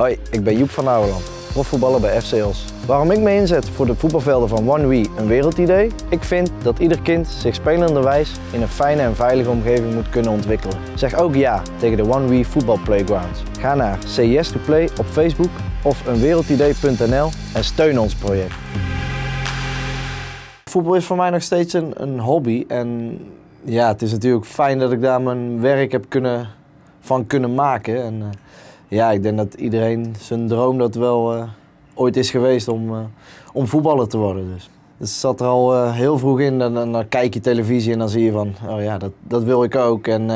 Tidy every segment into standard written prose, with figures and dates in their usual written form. Hoi, ik ben Joep van den Ouweland, profvoetballer bij FC Oss. Waarom ik me inzet voor de voetbalvelden van 1We een wereldidee? Ik vind dat ieder kind zich spelenderwijs in een fijne en veilige omgeving moet kunnen ontwikkelen. Zeg ook ja tegen de 1We Football Playgrounds. Ga naar Say yes to Play op Facebook of eenwereldidee.nl en steun ons project. Voetbal is voor mij nog steeds een hobby en ja, het is natuurlijk fijn dat ik daar mijn werk heb van kunnen maken. En, ja, ik denk dat iedereen zijn droom dat wel ooit is geweest om voetballer te worden. Dus het zat er al heel vroeg in. Dan kijk je televisie en dan zie je van, oh ja, dat wil ik ook. En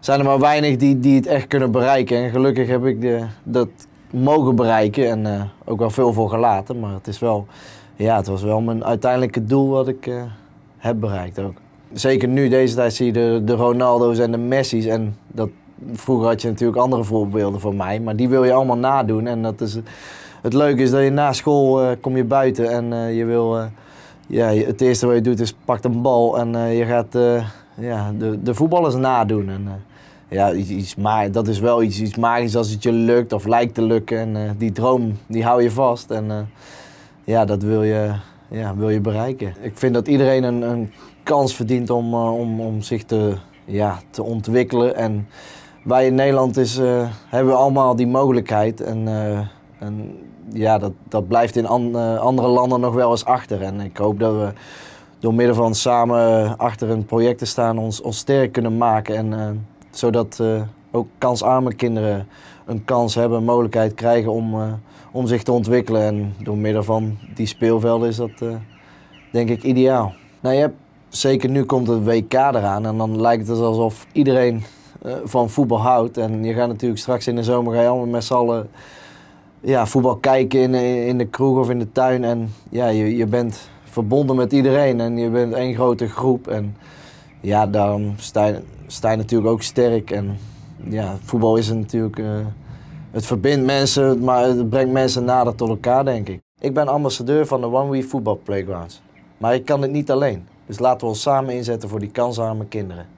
zijn er maar weinig die het echt kunnen bereiken. En gelukkig heb ik dat mogen bereiken en ook wel veel voor gelaten. Maar het is wel, ja, het was wel mijn uiteindelijke doel wat ik heb bereikt ook. Zeker nu, deze tijd, zie je de Ronaldo's en de Messi's. En dat, vroeger had je natuurlijk andere voorbeelden van mij, maar die wil je allemaal nadoen. En dat is, het leuke is dat je na school kom je buiten en je wil, ja, het eerste wat je doet is pakt een bal en je gaat ja, de voetballers nadoen. En, ja, dat is wel iets magisch als het je lukt of lijkt te lukken. En die droom, die hou je vast en ja, dat wil je bereiken. Ik vind dat iedereen een kans verdient om zich te ontwikkelen. En wij in Nederland hebben we allemaal die mogelijkheid. En ja, dat blijft in andere landen nog wel eens achter. En ik hoop dat we door middel van samen achter een project te staan ons sterk kunnen maken. En, zodat ook kansarme kinderen een kans hebben, een mogelijkheid krijgen om zich te ontwikkelen. En door middel van die speelvelden is dat denk ik ideaal. Nou, je hebt, zeker nu komt het WK eraan en dan lijkt het alsof iedereen van voetbal houdt. En je gaat natuurlijk straks in de zomer allemaal met z'n allen, ja, voetbal kijken in de kroeg of in de tuin. En ja, je bent verbonden met iedereen en je bent één grote groep. En ja, daarom sta je natuurlijk ook sterk. En ja, voetbal is natuurlijk, het verbindt mensen, maar het brengt mensen nader tot elkaar, denk ik. Ik ben ambassadeur van de 1We Football Playgrounds, maar ik kan dit niet alleen. Dus laten we ons samen inzetten voor die kansarme kinderen.